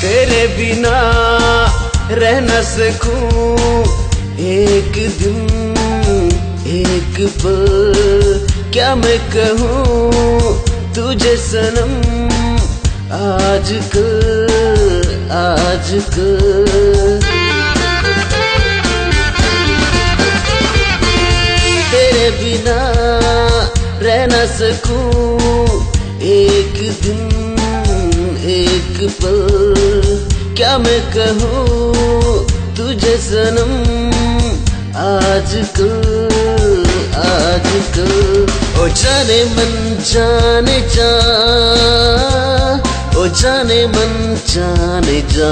तेरे बिना रह न सकूं एक दिन एक पल, क्या मैं कहूँ तुझे सनम। आजकल तेरे बिना रह न सकूं एक दिन एक पल, क्या मैं कहूँ तुझे सनम। आजकल ओ जाने मन जाने जा, ओ जाने मन जाने जा,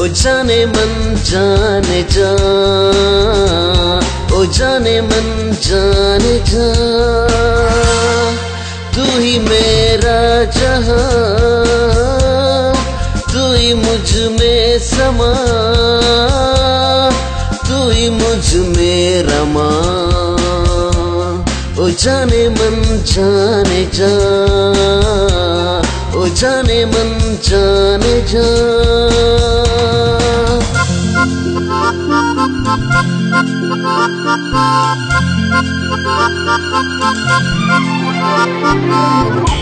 ओ जाने मन जाने जा, ओ जाने मन जाने जा। तू ही मेरा जहां, तू ही मुझ में समा, तू ही मुझ में रमा। ओ जाने मन जाने जा, ओ जाने मन जाने जा।